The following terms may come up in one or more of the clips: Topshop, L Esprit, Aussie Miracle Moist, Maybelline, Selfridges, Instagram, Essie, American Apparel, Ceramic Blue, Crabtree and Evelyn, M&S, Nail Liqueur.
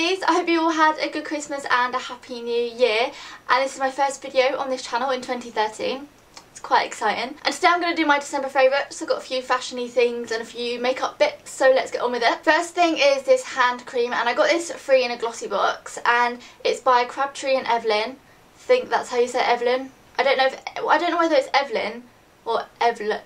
Christmases. I hope you all had a good Christmas and a happy new year, and this is my first video on this channel in 2013. It's quite exciting, and today I'm going to do my December favourites. I've got a few fashiony things and a few makeup bits, so let's get on with it. First thing is this hand cream, and I got this free in a glossy box, and it's by Crabtree and Evelyn. I think that's how you say Evelyn. I don't know whether it's Evelyn or Evelyn.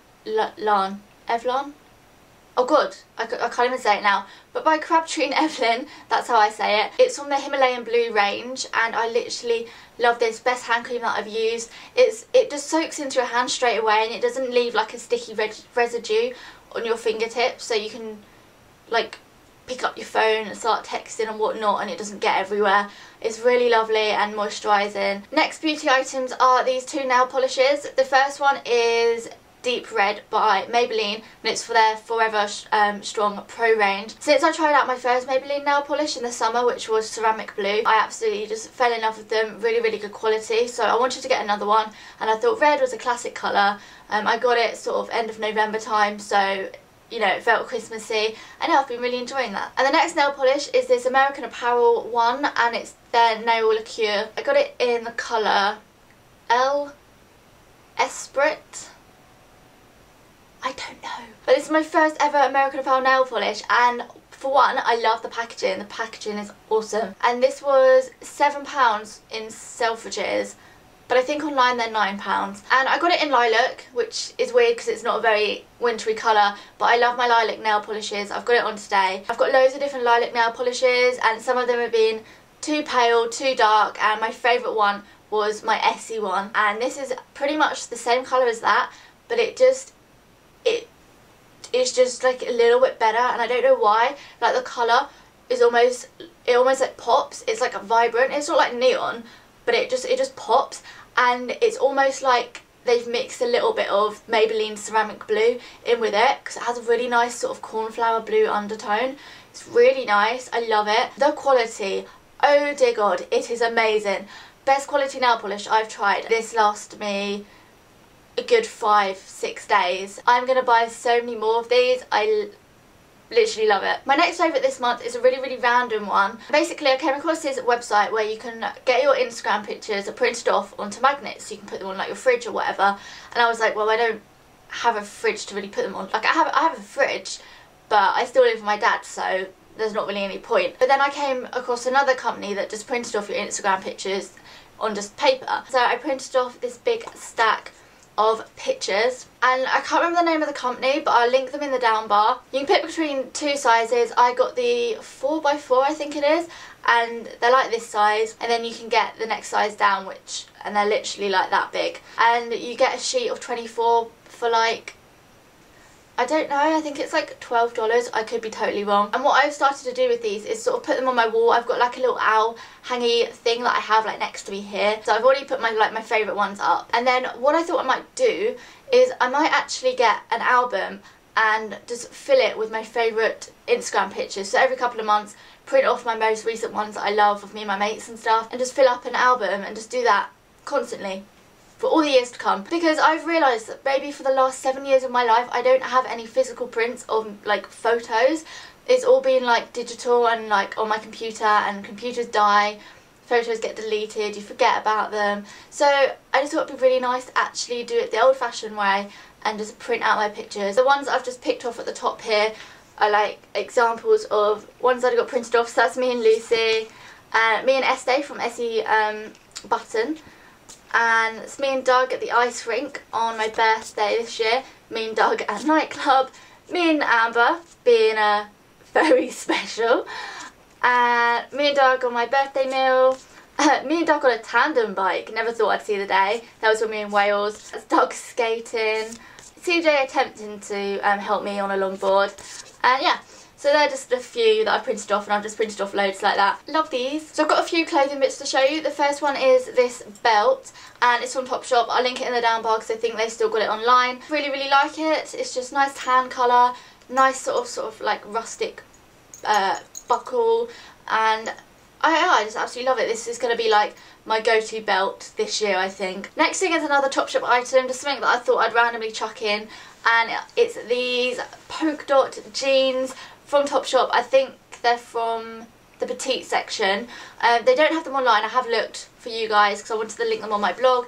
Oh god, I can't even say it now. But by Crabtree and Evelyn, that's how I say it. It's from the Himalayan Blue range, and I literally love this. Best hand cream that I've used. It just soaks into your hand straight away, and it doesn't leave like a sticky residue on your fingertips, so you can like pick up your phone and start texting and whatnot, and it doesn't get everywhere. It's really lovely and moisturising. Next beauty items are these two nail polishes. The first one is Deep Red by Maybelline, and it's for their Forever Strong Pro range. Since I tried out my first Maybelline nail polish in the summer, which was Ceramic Blue, I absolutely just fell in love with them. Really, really good quality, so I wanted to get another one, and I thought red was a classic colour. I got it sort of end of November time, so you know, it felt Christmassy, and I've been really enjoying that. And the next nail polish is this American Apparel one, and it's their Nail Liqueur. I got it in the colour L Esprit. I don't know. But this is my first ever American Apparel nail polish, and for one, I love the packaging. The packaging is awesome. And this was £7 in Selfridges, but I think online they're £9. And I got it in lilac, which is weird because it's not a very wintry colour, but I love my lilac nail polishes. I've got it on today. I've got loads of different lilac nail polishes, and some of them have been too pale, too dark, and my favourite one was my Essie one. And this is pretty much the same colour as that, but it's just like a little bit better, and I don't know why. Like the colour is almost, it almost like pops. It's like a vibrant, it's not like neon, but it just pops, and it's almost like they've mixed a little bit of Maybelline Ceramic Blue in with it, because it has a really nice sort of cornflower blue undertone. It's really nice, I love it. The quality, oh dear god, it is amazing. Best quality nail polish I've tried. This lasted me a good 5-6 days. I'm gonna buy so many more of these. I literally love it. My next favourite this month is a really, really random one. Basically, I came across this website where you can get your Instagram pictures printed off onto magnets, so you can put them on like your fridge or whatever. And I was like, well, I don't have a fridge to really put them on. Like I have a fridge, but I still live with my dad, so there's not really any point. But then I came across another company that just printed off your Instagram pictures on just paper. So I printed off this big stack of pictures, and I can't remember the name of the company, but I'll link them in the down bar. You can pick between two sizes. I got the 4x4, I think it is, and they're like this size, and then you can get the next size down, which, and they're literally like that big, and you get a sheet of 24 for like, I don't know, I think it's like $12. I could be totally wrong. And what I've started to do with these is sort of put them on my wall. I've got like a little owl hangy thing that I have like next to me here. So I've already put my like my favourite ones up. And then what I thought I might do is I might actually get an album and just fill it with my favourite Instagram pictures. So every couple of months, print off my most recent ones that I love of me and my mates and stuff, and just fill up an album and just do that constantly for all the years to come, because I've realised that maybe for the last 7 years of my life I don't have any physical prints or like photos. It's all been like digital and like on my computer, and computers die, photos get deleted, you forget about them. So I just thought it'd be really nice to actually do it the old-fashioned way and just print out my pictures. The ones I've just picked off at the top here are like examples of ones that I got printed off. So that's me and Lucy, me and Estee from Essie Button. And it's me and Doug at the ice rink on my birthday this year. Me and Doug at a nightclub. Me and Amber being very special. And me and Doug on my birthday meal. Me and Doug on a tandem bike. Never thought I'd see the day. That was when we were in Wales. That's Doug skating. CJ attempting to help me on a longboard. And yeah. So they're just a few that I've printed off, and I've just printed off loads like that. Love these. So I've got a few clothing bits to show you. The first one is this belt, and it's from Topshop. I'll link it in the down bar because I think they still got it online. Really, really like it. It's just nice tan colour, nice sort of like rustic buckle, and I just absolutely love it. This is going to be like my go-to belt this year, I think. Next thing is another Topshop item, just something that I thought I'd randomly chuck in, and it's these polka dot jeans from Topshop. I think they're from the petite section. They don't have them online. I have looked for you guys because I wanted to link them on my blog,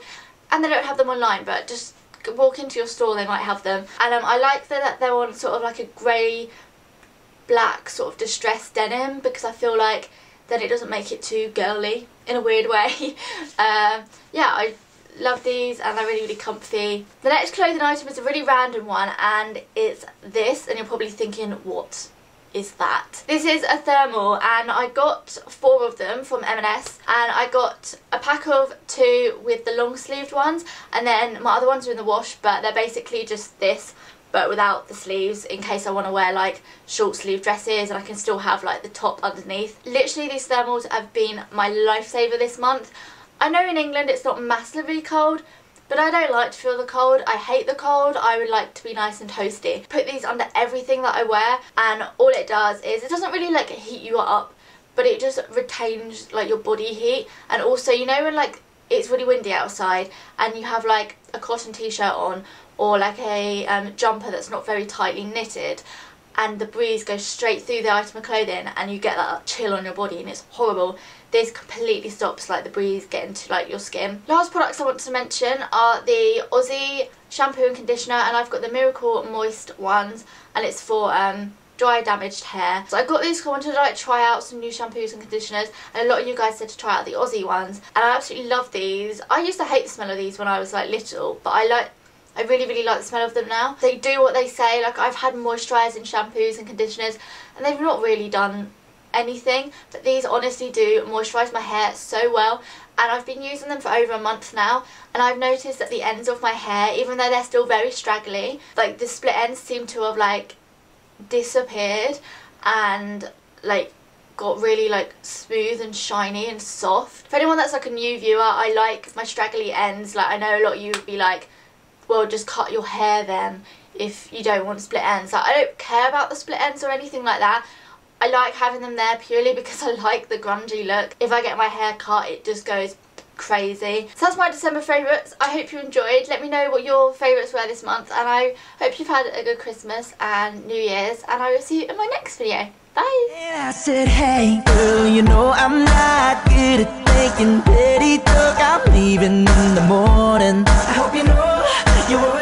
and they don't have them online, but just walk into your store, they might have them. And I like that they're on sort of like a grey, black sort of distressed denim, because I feel like then it doesn't make it too girly in a weird way. Yeah, I love these and they're really, really comfy. The next clothing item is a really random one, and it's this, and you're probably thinking, what is that? This is a thermal, and I got 4 of them from M&S, and I got a pack of 2 with the long sleeved ones, and then my other ones are in the wash, but they're basically just this but without the sleeves, in case I want to wear like short sleeve dresses and I can still have like the top underneath. Literally, these thermals have been my lifesaver this month. I know in England it's not massively cold, but I don't like to feel the cold. I hate the cold. I would like to be nice and toasty. Put these under everything that I wear, and all it does is it doesn't really like heat you up, but it just retains like your body heat. And also, you know when like it's really windy outside and you have like a cotton t-shirt on or like a jumper that's not very tightly knitted, and the breeze goes straight through the item of clothing and you get that chill on your body and it's horrible. This completely stops like the breeze getting to like your skin. Last products I want to mention are the Aussie shampoo and conditioner, and I've got the Miracle Moist ones, and it's for dry damaged hair. So I got these because I wanted to like try out some new shampoos and conditioners, and a lot of you guys said to try out the Aussie ones, and I absolutely love these. I used to hate the smell of these when I was like little, but I really, really like the smell of them now. They do what they say. Like, I've had moisturising shampoos and conditioners and they've not really done anything, but these honestly do moisturise my hair so well, and I've been using them for over a month now, and I've noticed that the ends of my hair, even though they're still very straggly, like the split ends seem to have like disappeared and like got really like smooth and shiny and soft. For anyone that's like a new viewer, I like my straggly ends. Like, I know a lot of you would be like, well, just cut your hair then if you don't want split ends. Like, I don't care about the split ends or anything like that. I like having them there purely because I like the grungy look. If I get my hair cut, it just goes crazy. So that's my December favourites. I hope you enjoyed. Let me know what your favourites were this month, and I hope you've had a good Christmas and New Year's, and I will see you in my next video. Bye! And I said, hey girl, you know I'm not good at thinking, pretty talk, I'm leaving in the morning. I hope you know you were